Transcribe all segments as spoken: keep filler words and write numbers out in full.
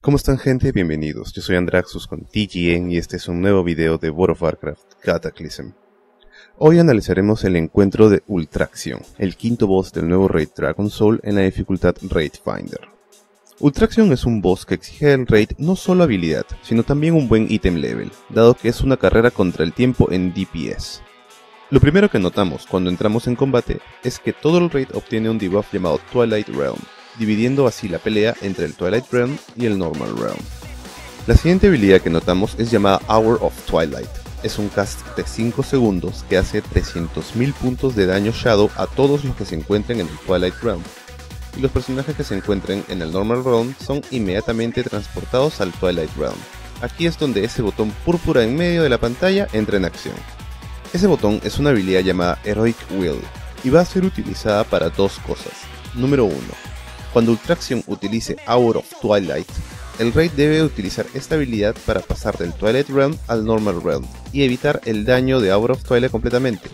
¿Cómo están, gente? Bienvenidos, yo soy Andraxus con T G N y este es un nuevo video de World of Warcraft Cataclysm. Hoy analizaremos el encuentro de Ultraxion, el quinto boss del nuevo Raid Dragon Soul en la dificultad Raid Finder. Ultraxion es un boss que exige al Raid no solo habilidad, sino también un buen ítem level, dado que es una carrera contra el tiempo en D P S. Lo primero que notamos cuando entramos en combate es que todo el Raid obtiene un debuff llamado Twilight Realm, dividiendo así la pelea entre el Twilight Realm y el Normal Realm. La siguiente habilidad que notamos es llamada Hour of Twilight. Es un cast de cinco segundos que hace trescientos mil puntos de daño Shadow a todos los que se encuentren en el Twilight Realm, y los personajes que se encuentren en el Normal Realm son inmediatamente transportados al Twilight Realm. Aquí es donde ese botón púrpura en medio de la pantalla entra en acción. Ese botón es una habilidad llamada Heroic Will, y va a ser utilizada para dos cosas. Número uno. Cuando Ultraxion utilice Hour of Twilight, el Raid debe utilizar esta habilidad para pasar del Twilight Realm al Normal Realm y evitar el daño de Hour of Twilight completamente,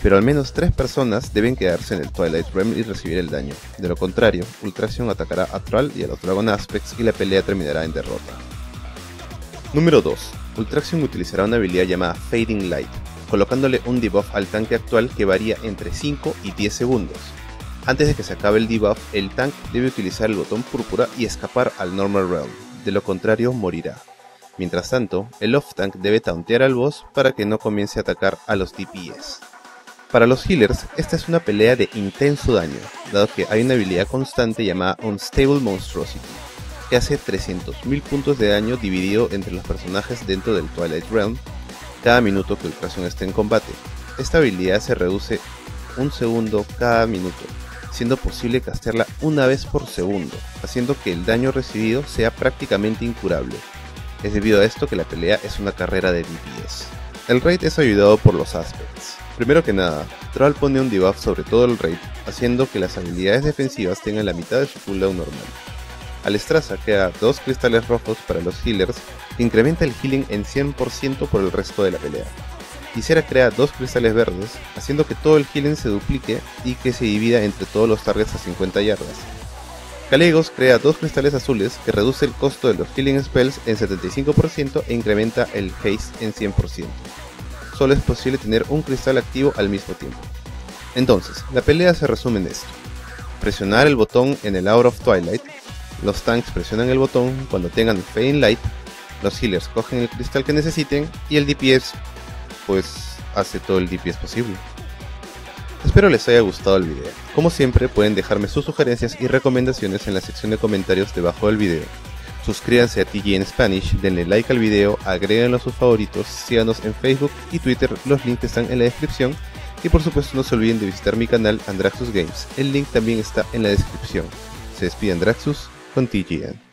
pero al menos tres personas deben quedarse en el Twilight Realm y recibir el daño. De lo contrario, Ultraxion atacará a Thrall y a los Dragon Aspects y la pelea terminará en derrota. Número dos. Ultraxion utilizará una habilidad llamada Fading Light, colocándole un debuff al tanque actual que varía entre cinco y diez segundos. Antes de que se acabe el debuff, el tank debe utilizar el botón púrpura y escapar al Normal Realm, de lo contrario morirá. Mientras tanto, el off-tank debe tauntear al boss para que no comience a atacar a los D P S. Para los healers, esta es una pelea de intenso daño, dado que hay una habilidad constante llamada Unstable Monstrosity, que hace trescientos mil puntos de daño dividido entre los personajes dentro del Twilight Realm cada minuto que Ultraxion esté en combate. Esta habilidad se reduce un segundo cada minuto, siendo posible castearla una vez por segundo, haciendo que el daño recibido sea prácticamente incurable. Es debido a esto que la pelea es una carrera de D P S. El Raid es ayudado por los Aspects. Primero que nada, Thrall pone un debuff sobre todo el Raid, haciendo que las habilidades defensivas tengan la mitad de su cooldown normal. Alestraza crea dos cristales rojos para los healers, que incrementa el healing en cien por ciento por el resto de la pelea. Quisiera crear dos cristales verdes, haciendo que todo el healing se duplique y que se divida entre todos los targets a cincuenta yardas. Calegos crea dos cristales azules que reduce el costo de los healing spells en setenta y cinco por ciento e incrementa el haste en cien por ciento. Solo es posible tener un cristal activo al mismo tiempo. Entonces, la pelea se resume en esto. Presionar el botón en el Hour of Twilight, los tanks presionan el botón cuando tengan Faint Light, los healers cogen el cristal que necesiten y el D P S pues hace todo el D P S posible. Espero les haya gustado el video. Como siempre, pueden dejarme sus sugerencias y recomendaciones en la sección de comentarios debajo del video. Suscríbanse a T G N Spanish, denle like al video, agréguenlo a sus favoritos, síganos en Facebook y Twitter, los links están en la descripción. Y por supuesto no se olviden de visitar mi canal Andraxus Games, el link también está en la descripción. Se despide Andraxus con T G N.